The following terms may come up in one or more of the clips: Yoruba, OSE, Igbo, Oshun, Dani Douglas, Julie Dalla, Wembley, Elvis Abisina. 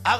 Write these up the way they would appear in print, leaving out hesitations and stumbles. Iye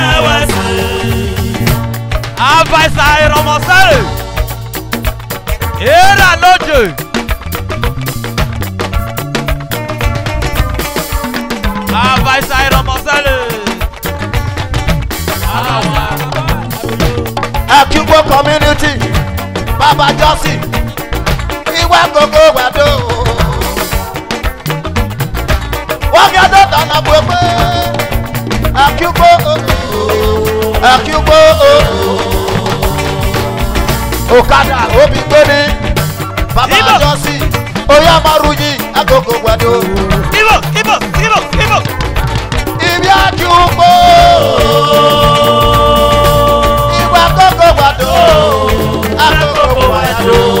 ma weru vai sair ramassar. Era noite. Ah, vai sair ramassar. Ah, Igbo community, Baba Josi, Iwa gogo wado. Akigbo Okada obi gbeni Baba Josi Oya maruji agogo gbado Igbo Ibi Akigbo Iwa agogo gbado Agogo gbado Akigbo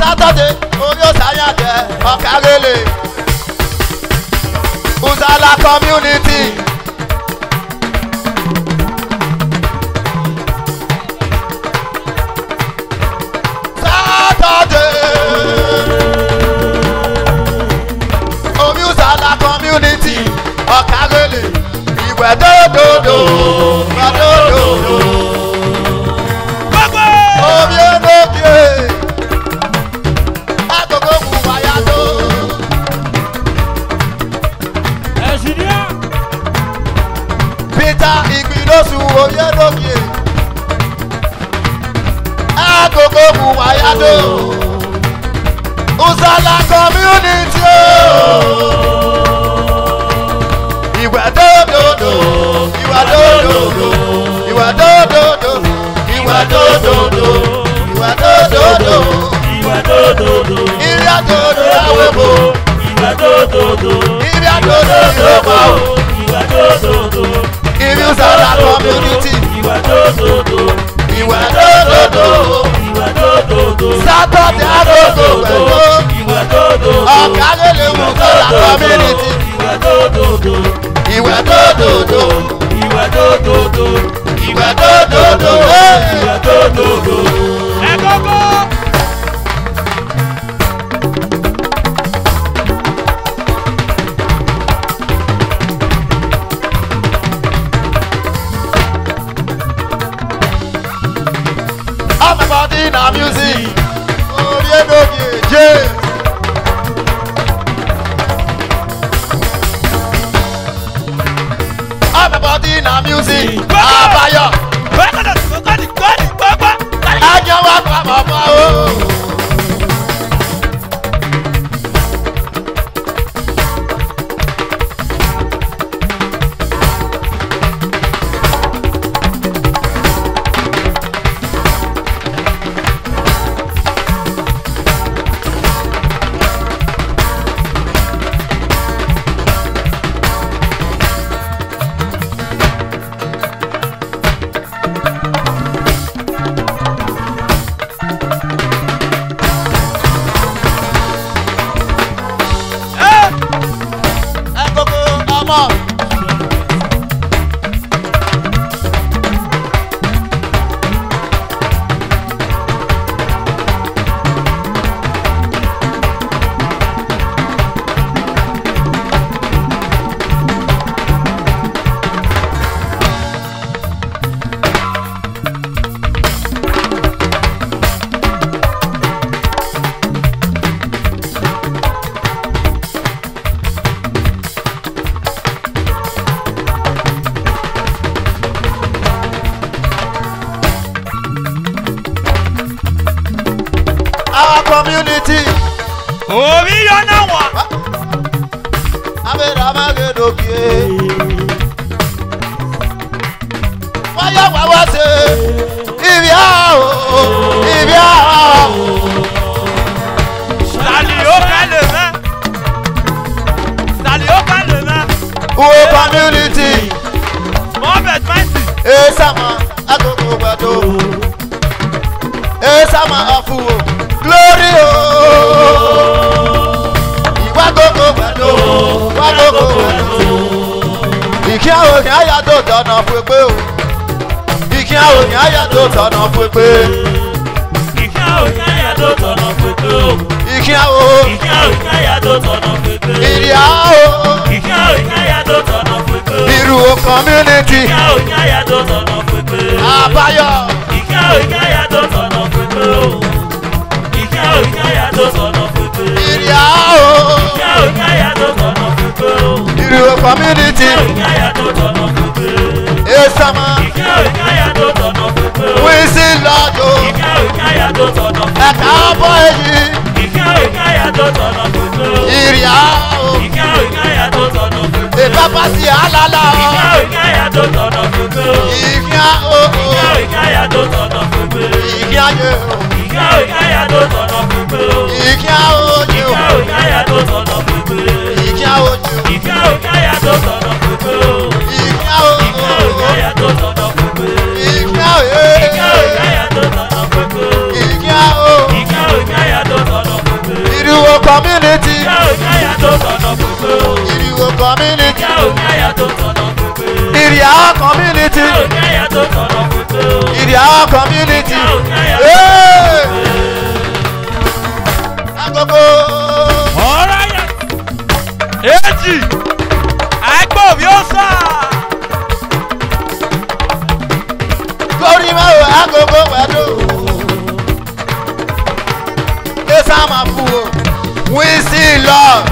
Saturday, oh Okarele Uzala community. Saturday Omi Uzala community Okarele Igwe do do do. Uzala community Igwe dododo, Igwe dododo, Igwe dododo, Igwe dododo, Igwe dododo, Igwe dododo, Igwe dododo, Igwe dododo, Igwe dododo, Igwe dododo, Igwe Uzala community Igwe dododo, Igwe dododo. Saturday I music. Oh, yeah, no, yeah, yeah. Everybody in our music. Abaya. Community. Oh, we are now one. I'm glory, oh, I Yoruba community. Esama. We see Lado. Akaboyi. Iriao. The Papa si alala. Community Igbo community. It is our community. It is our community. We see love.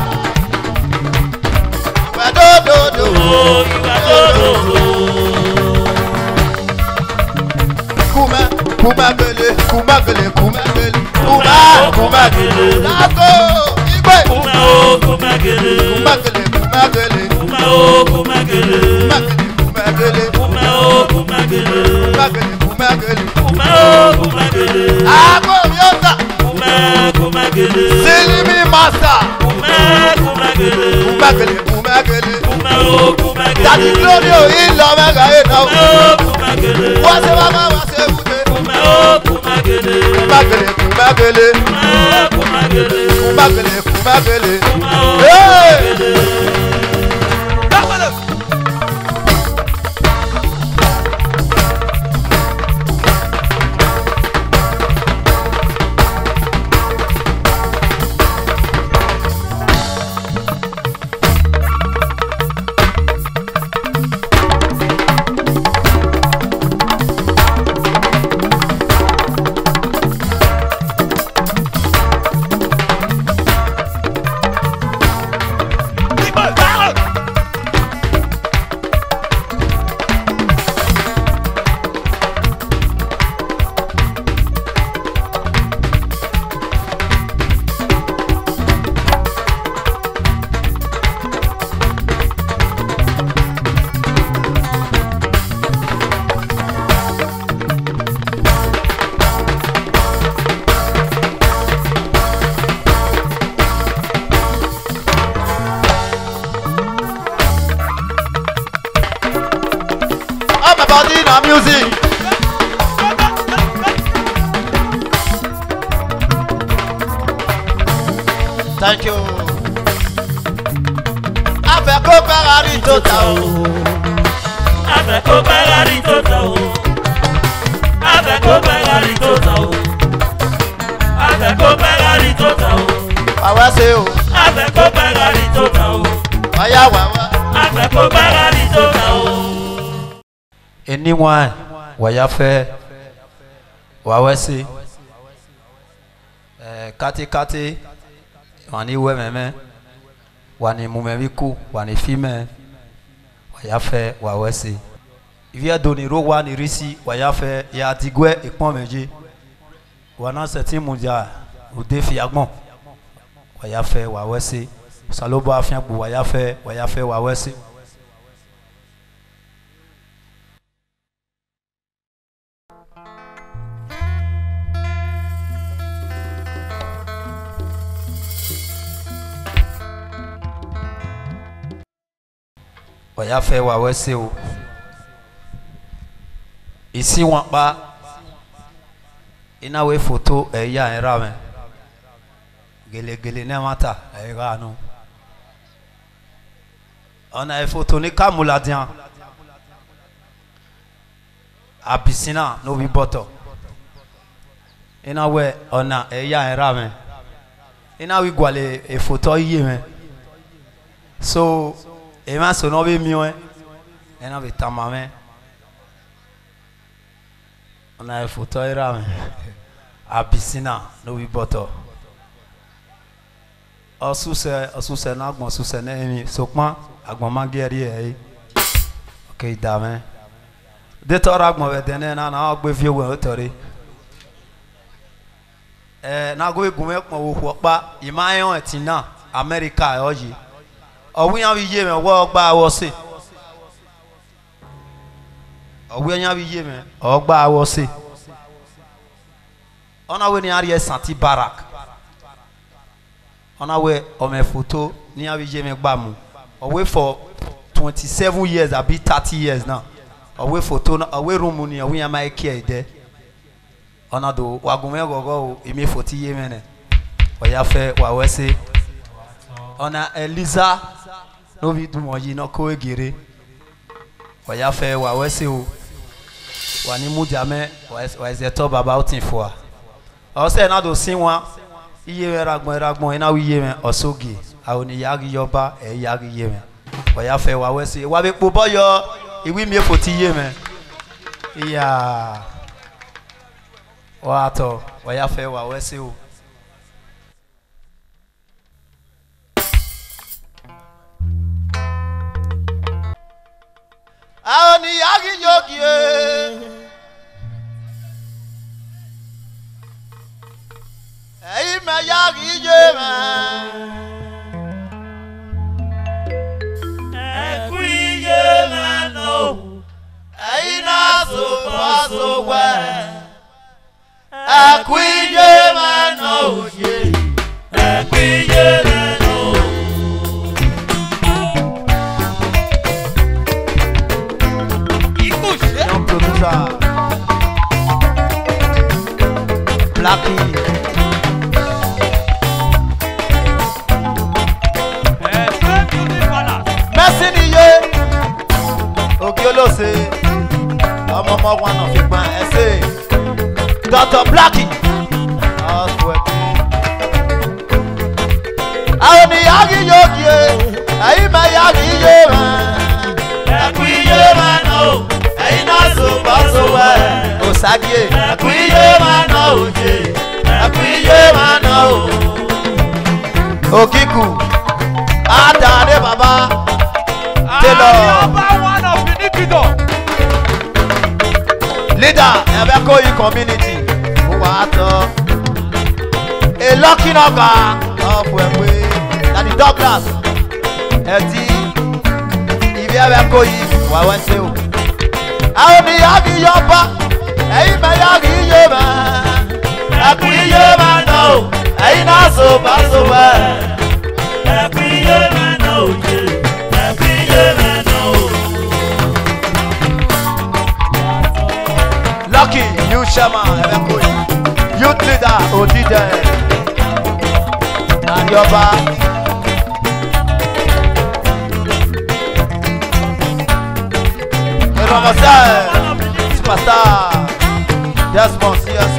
Anyone, Wayafe, Wawesi, Kati Kati, Wani Wememe, Wani Mumeriku, Wani Fime, Wayafe, Wawesi. Ivia Doniro, Wani Risi, Wayafe, Yadigwe, Ekpomeji, Wana Seti Mundia, Udefi Agmon, Wayafe, Wawesi, Salobo Afianbu, Wayafe, Wayafe, Wawesi. Wayafe wawese o isi wapa inawe foto eya enrame gele gele ne mata eya anu ona e foto ni kamuladian abisina no bi boto inawe ona eya enrame inawe gwale e foto yeme so Ema sonobe miwe, ena vitamame. Ona efuto irame, abisina no viboto. Asuse na agmo asuse na emi sokma agmo mageri ei. Okay dame. De tora agmo vedene na na agbe viewe otori. Na agwe gume agmo wopa imayon etina America oji. Owi yan bi ye me wo gba awose Owi yan bi ye me o gba awose Ona we ni ari santi barak Ona we o me photo ni abi ye me gba mu Owe for 27 years abi 30 years now Owe photo na owe room ni owi yan mai care de Ona do wagun me gogo o imi 40 ye me ne Oya fe wa wese On a Elisa. No vitu moji no koe gire. Waya fe wa wese o. Wani mujame wa ezeto baba utin fwa. Ose na do sinwa. Iye ragbon ina wiye men osogi. Awoni yagi yoba e yagi yemen. Waya fe wa wese. Wa be pobo yo iwi mi foti yemen. Iya. Wa to waya fe wa wese o. Aoni yagi yogi Eime yagi yeme Ekwi yeme no Eina sopa sowe Ekwi yeme no Ekwi yeme no Blacky. Merci Dieu. Okiolose. Amama wana fikwa ese. Dr. Blacky. Aoni yagi yogi. Aima yagi yema. Ekwi yema no. O sabe? Acuia mano hoje, acuia mano. O Kiku, Adane Baba, Telo. Leader, é bem community. O ato, é lucky noga. Oh, foi. Dani Douglas, é ti. E vem bem coi, vai venceu. Aoni yagi yoba, eime yagi yema. Ekwi yema no, eina soba soba. Ekwi yema no, ekwi yema no. Lucky, you shaman, ekwi. You leader, Odide. And yoba. Vamos lá, passar. Yes, monsieur.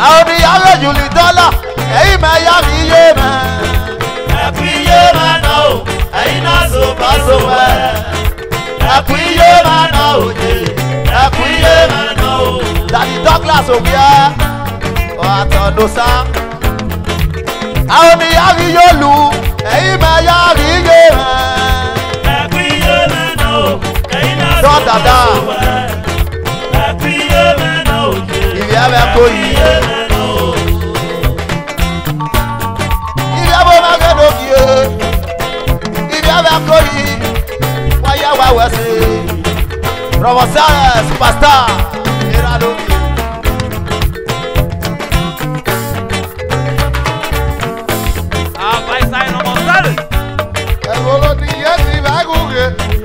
Audi, alô, Julie Dalla. Ei, meia guilherma. A guilherma não, aí nasceu passou. A guilherma não, a guilherma não. Daddy Douglas Obia, o atandosa. Audi, alô, ei, meia guilherma. Don't down. If you have a boy, if you have a man of you, if you have a boy, why you are saying, Provençal, Pastor, Erado.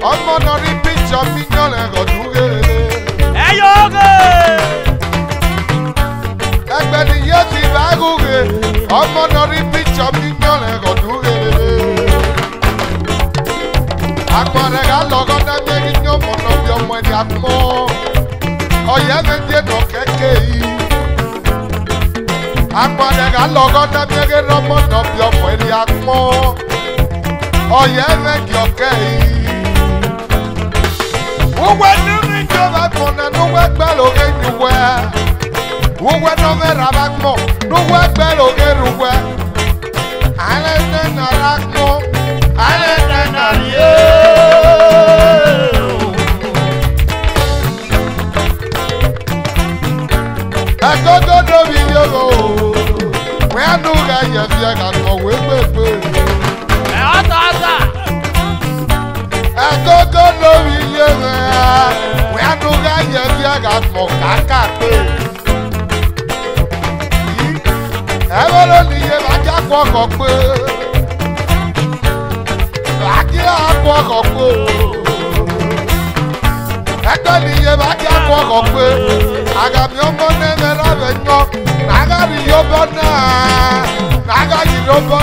I'm gonna repeat your mignon and go to it. Hey, yoga! I'm gonna get it. I'm gonna repeat your mignon and go to it. I'm gonna get it. I'm gonna get it. I'm gonna get it. I'm Who were doing your back on and no work bellow anywhere? Who were no better back more? No work bellow everywhere. I let them not know. I let them not you. I got to know you. Where do I got to work with? I don't know you. We are no guy here. I got more caca. I will only have a jack walk up. I can't walk up. I can't leave a jack walk up. I got your money and I got your money. I got your money.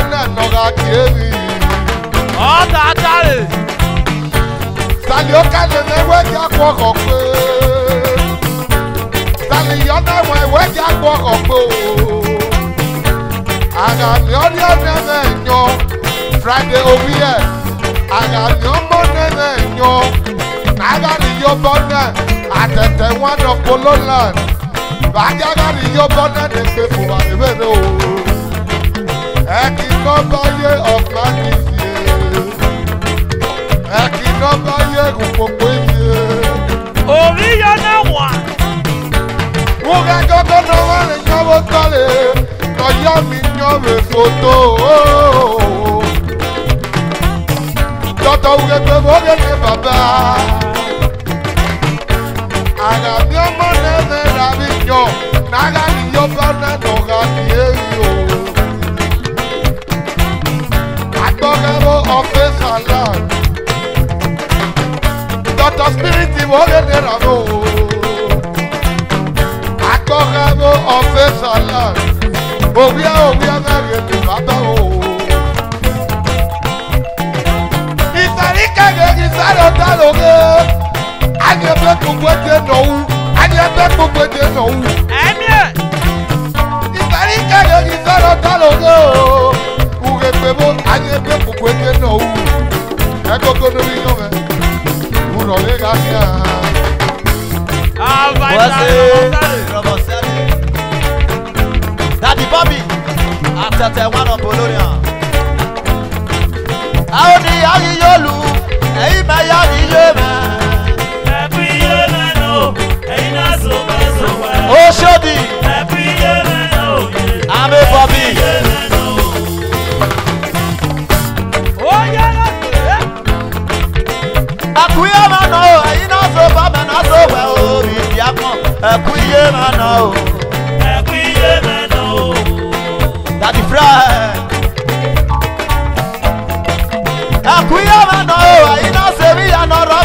Friday over here, I got your money, yo. I got your bonnet at the one of Pololand. I got your bonnet and people are below. I keep up by you of money. I keep up by you for you. Oh, we are now one. Who got the one and your color? No, you're me, you're a photo. Don't get the money, Papa. I got your money, and you. I got your money, don't I don't have office and land. Doctor Spirit, you want it, I don't have office and land. But we are not getting Papa. I don't know. I get back to what they know. I get back to what they know. I'm here. If I think I don't know. Who get people? I get back to what they know. I go to the river. Who don't they got here? Ah, my God. Daddy Bobby. After the one of Bologna. How do you lose? Hey, my happy no, oh, Shodi. Happy I'm a Bobby. Oh, yeah. Daddy Fry. That's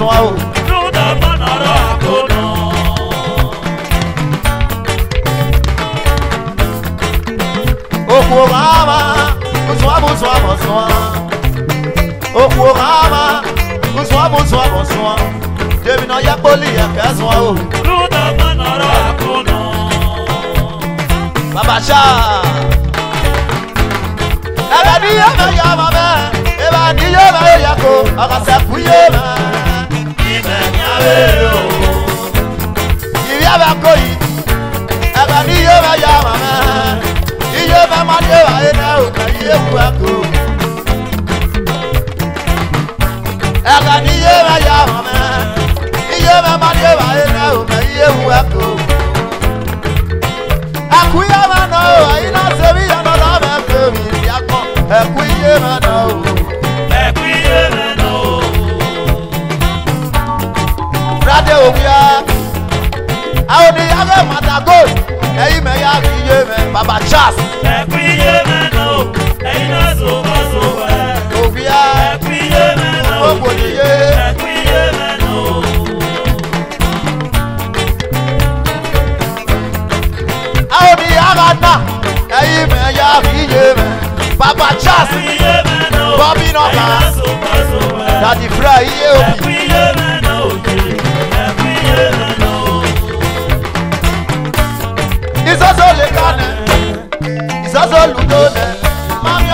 why I do the banana. Oh, poor Rama, who's one was one was one. Oh, poor Rama, who's one was one was one. Give me no yapoli, that's why I do the banana. Baba Shah, Abadiya, Ibi abakoi, abani yoba ya mama, yoba madewa ena ukaiye kuaku. Abani yoba ya mama, yoba madewa ena ukaiye kuaku. Akuya mano, ina sebi ya nora mekubi yako, akuya mano. I only have a matago. Hey, may I be your Baba Chas? Every year, no, ain't us over. Oh, we are every year, no, every year, no. I only have a matago. Hey, may I be your Baba Chas? Bobby, no, Daddy Fry, every year, no. Mami,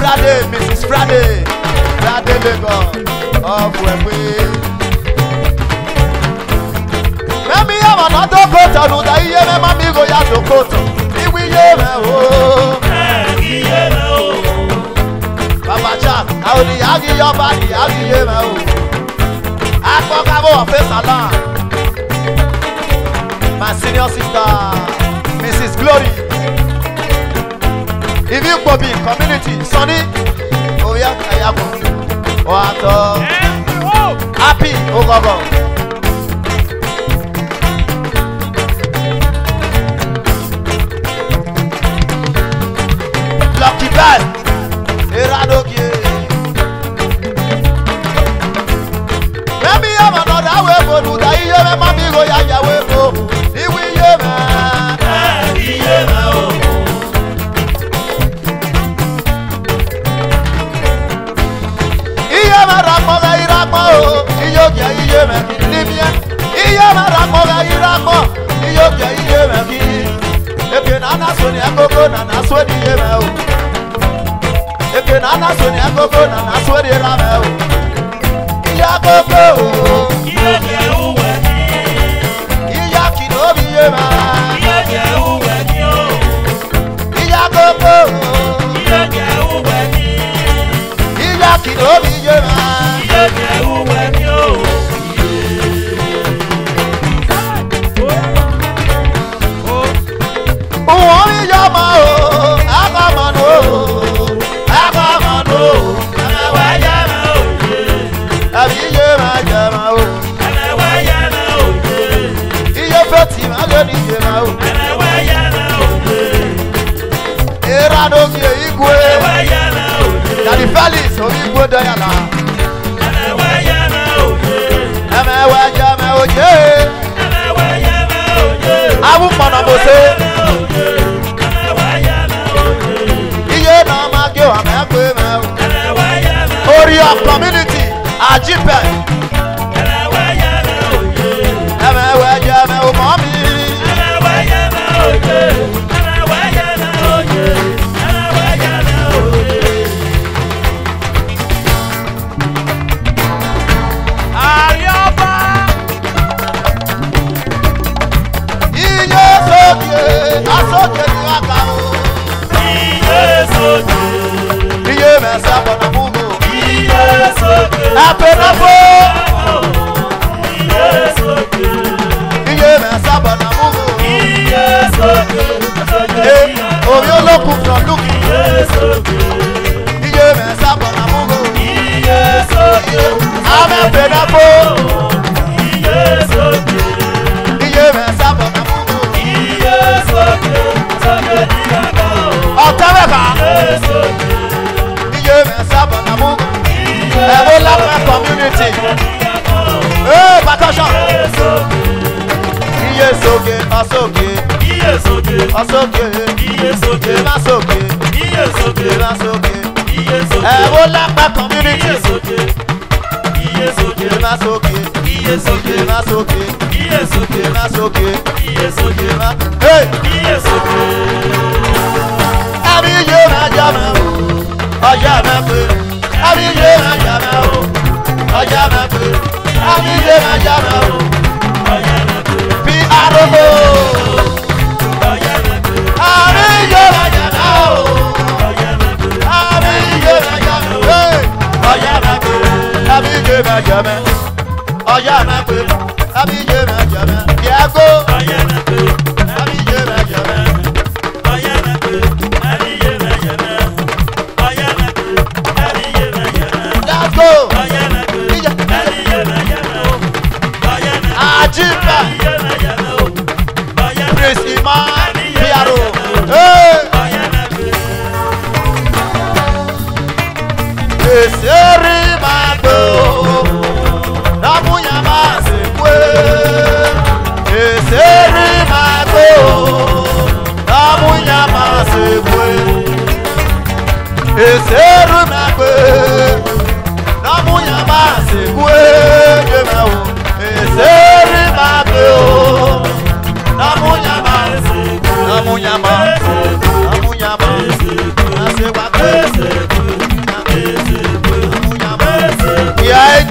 Friday, Mrs. Friday, Friday Lagos of Wembley. Let me have another quarter, no, that you never be go yard no quarter. If we ever, oh, Papa Jack, I will be hugging your body, hugging you. I can't have a face alarm. My senior sister, Mrs. Glory. If you for community, Sonny, oh yeah, I am. Oh, I thought happy, oh, go, go. Lucky bad, let me have another way for you. That you have my big way for you. If we have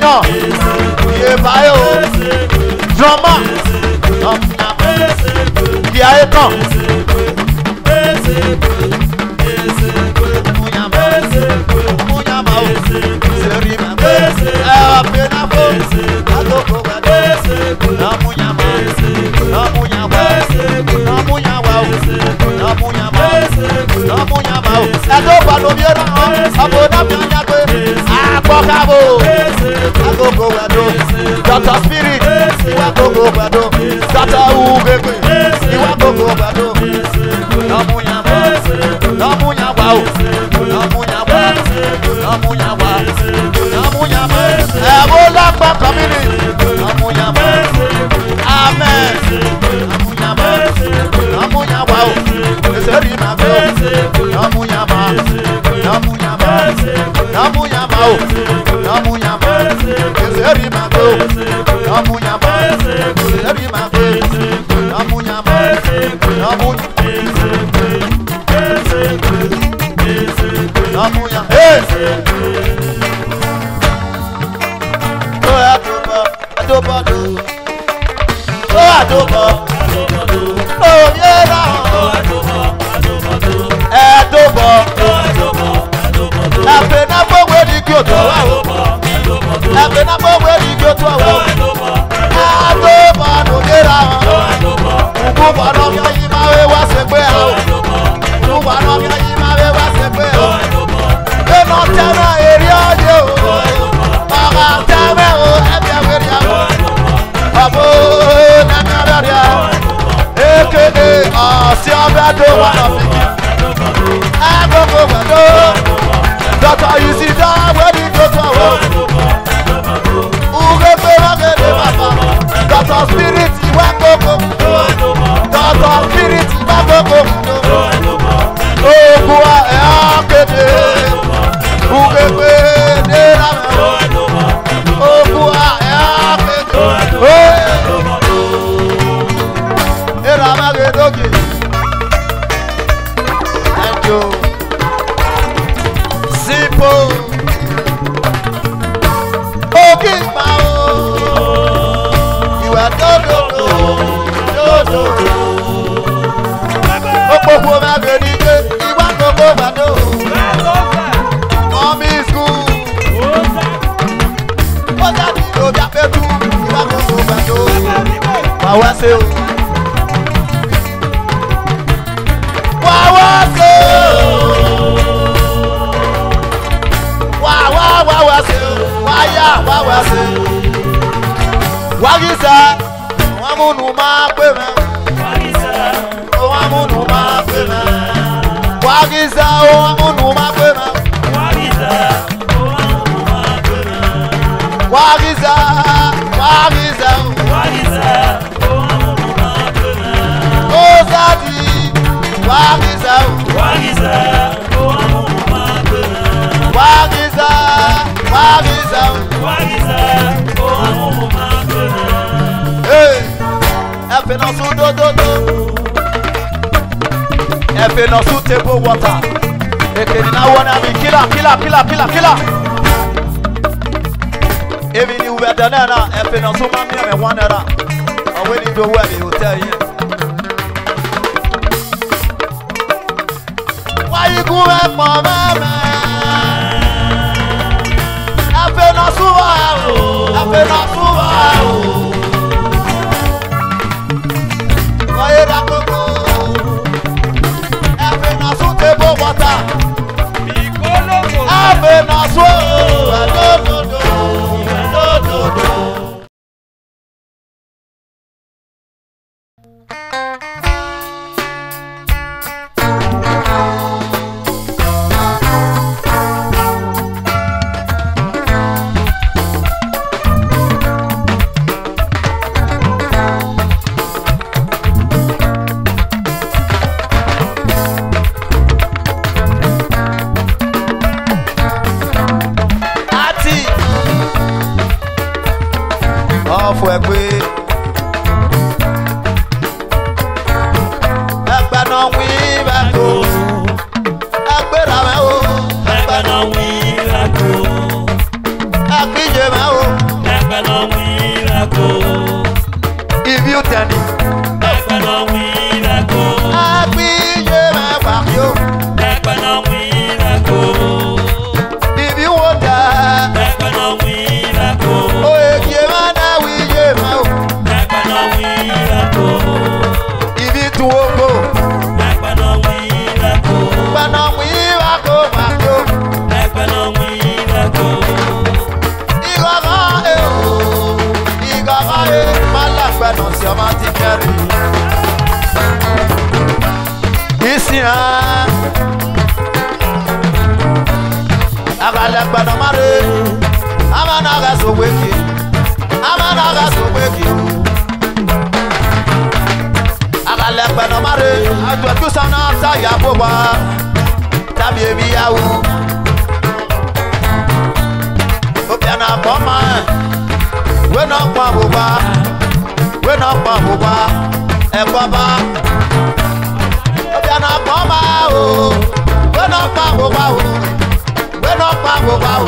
Seigneur. Il est maillot. Drama. Il y a étant. Aqui de mal. ọba ti kẹrin. Ìsìnà àgbàlagbàdàn máa rè é. Amanaga so weki, amanaga so weki. Àgbàlagbà náà máa rè é. Àjọ̀dún sáná sáyà bọ̀wá tàbí èmi yàwó. Obìnrin àbọ̀mọ́ wé náà pa bọ̀wá, wé náà pa bọ̀wá ẹ̀kọ́ bá. Obìnrin àbọ̀mọ́ o wé náà pa bọ̀wá o, wé náà pa bọ̀wá o.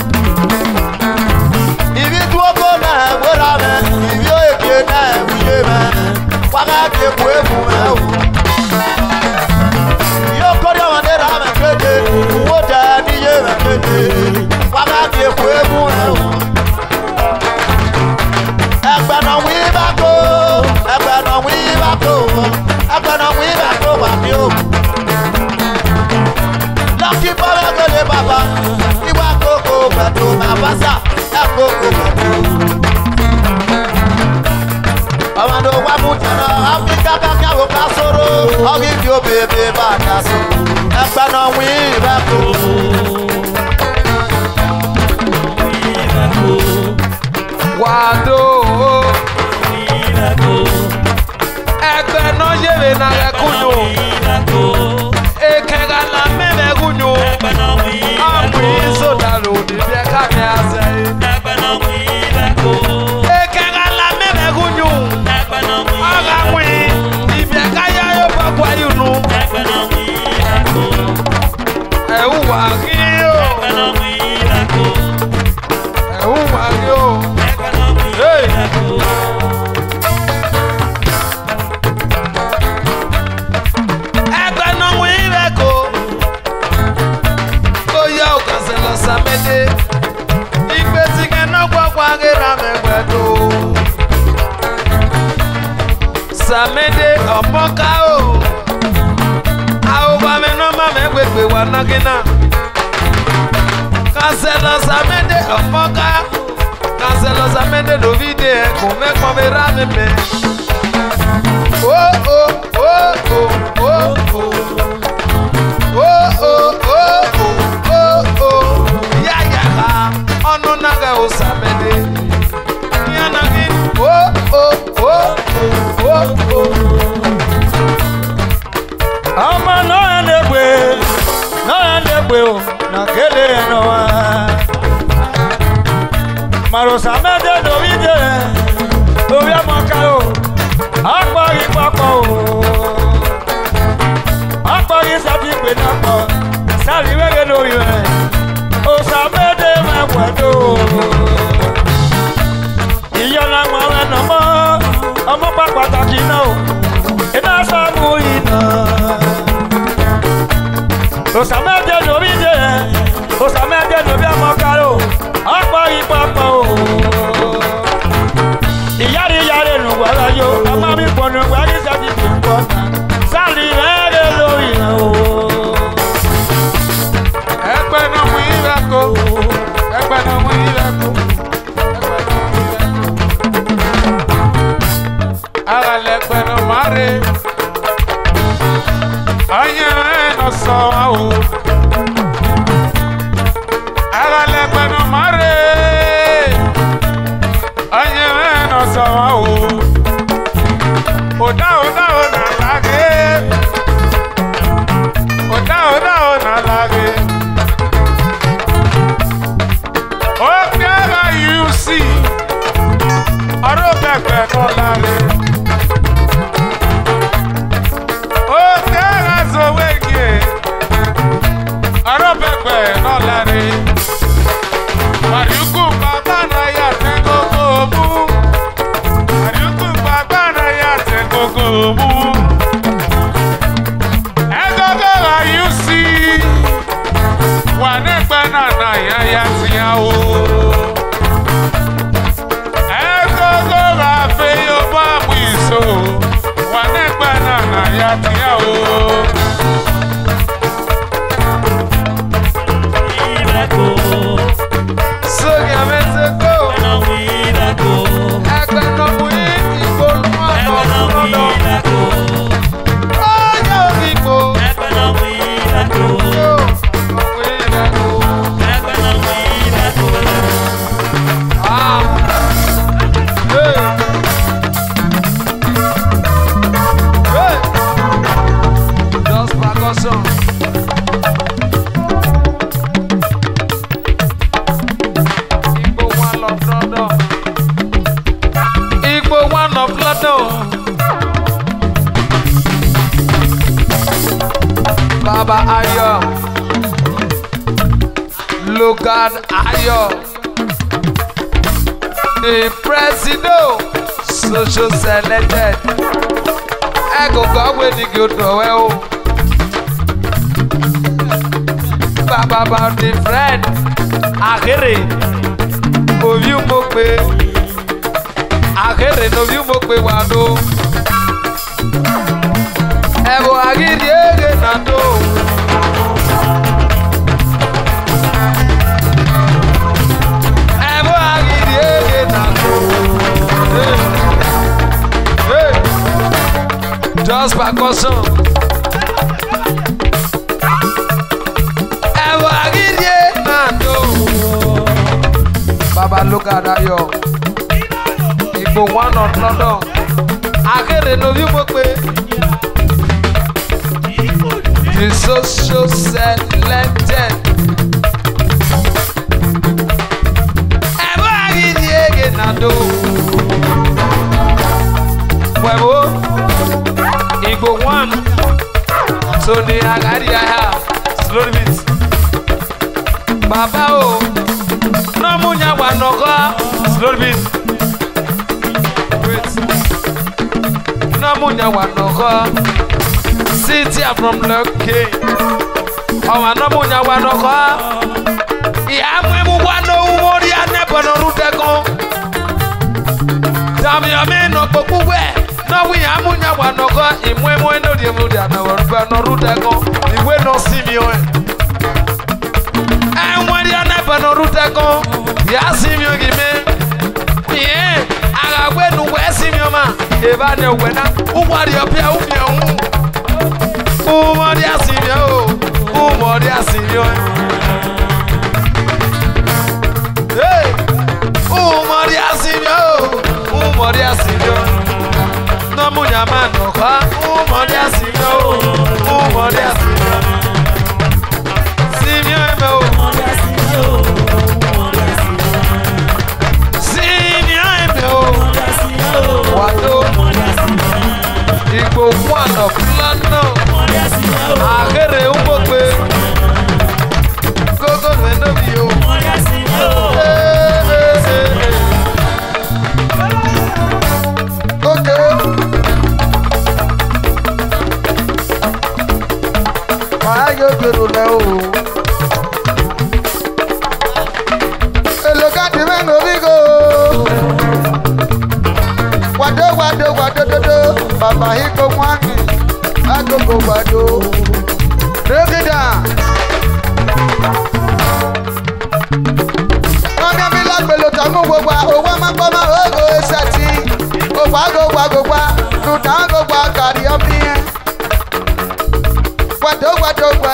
Yari yari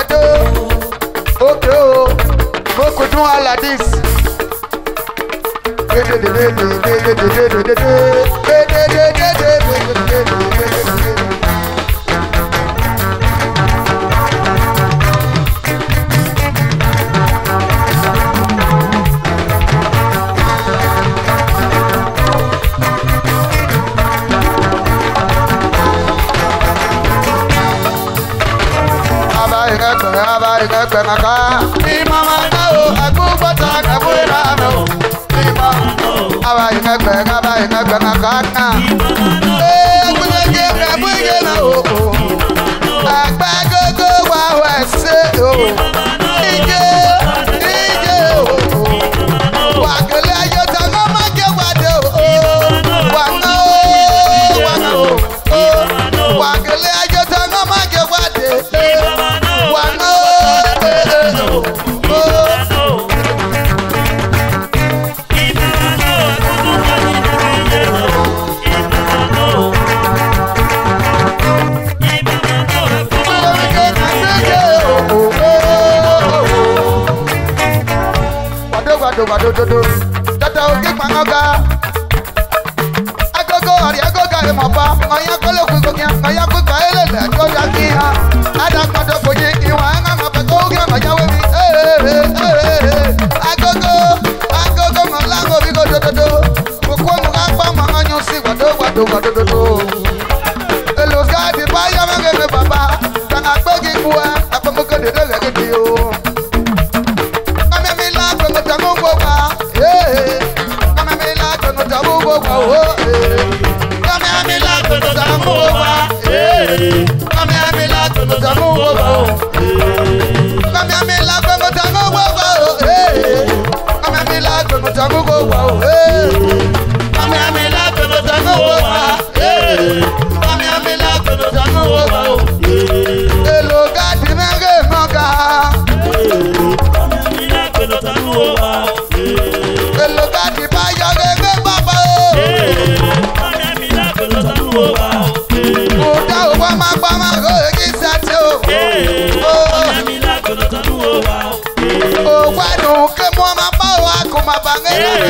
What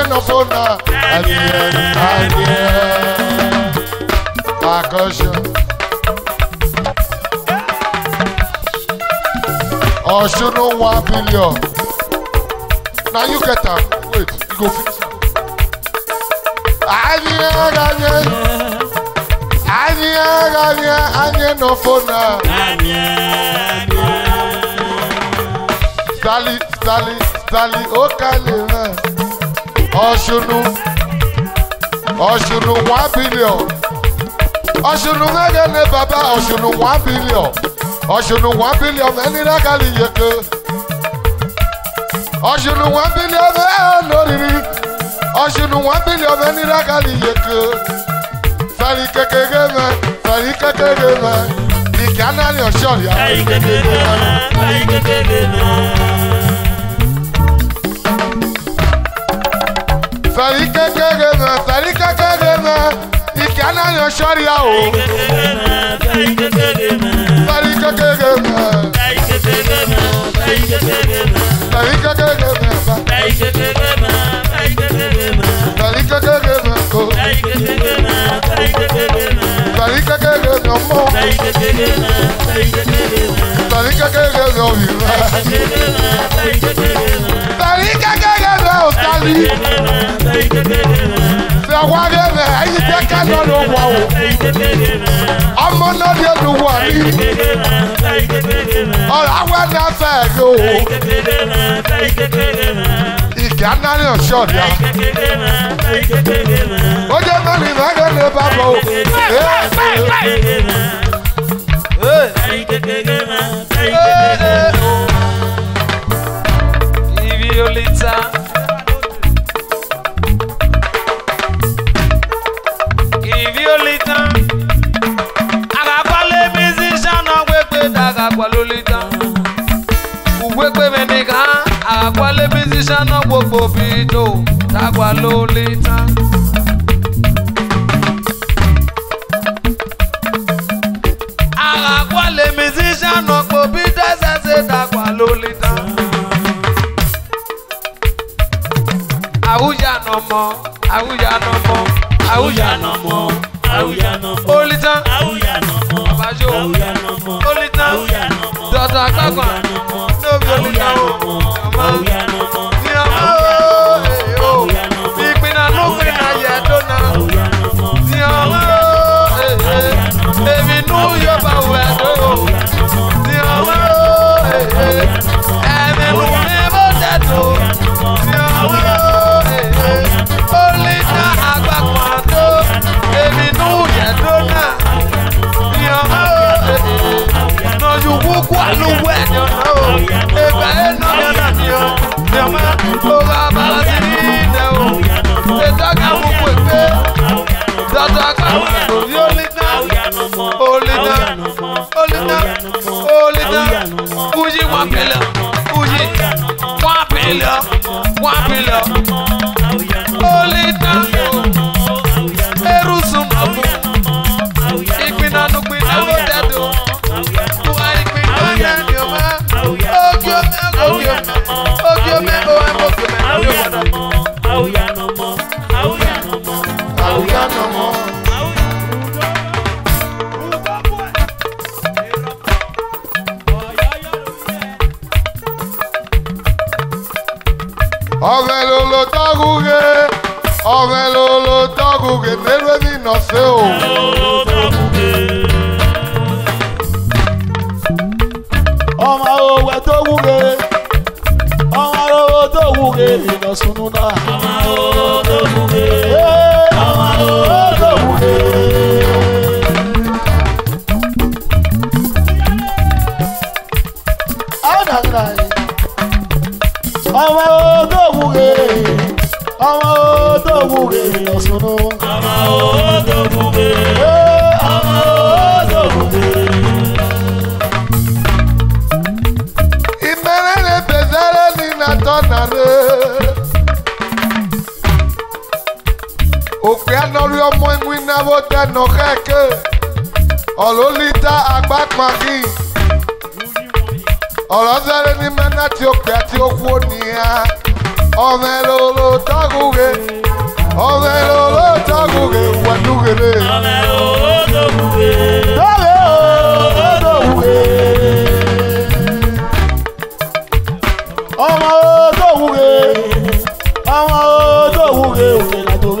Enopona, Oshun 1 billion. Now you get up. Wait, you go fix it. Anye no phone. Dali, okale na. Oshun 1 billion. Oshun ngene baba, Oshun 1 billion. Oshunu 1 billion any nagali yeke. Oshunu 1 billion oloriri. Oshunu 1 billion any nagali yeke. Sari kekegeme. The canal your shore ya. Sari kekegeme. The canal your shore ya o. Olozere ni mena ti o pe ti o wo ni a Omelo taguge, omelo taguge, wanugere. Omelo taguge, omelo taguge, omelo taguge, wena doge.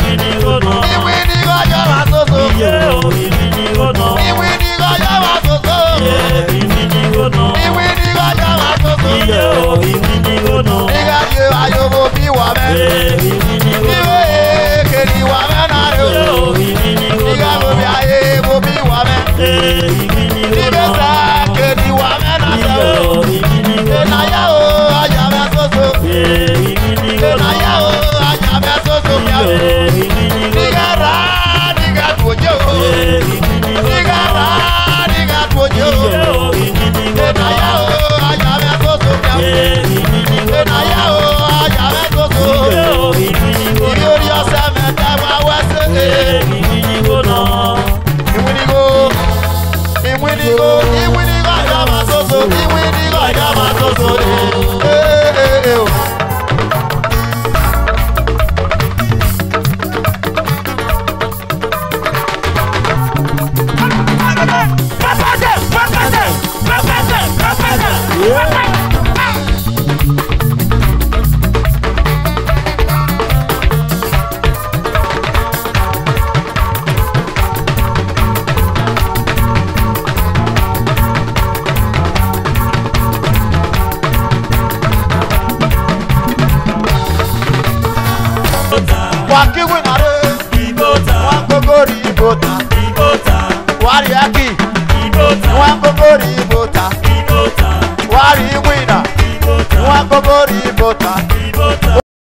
Ibota.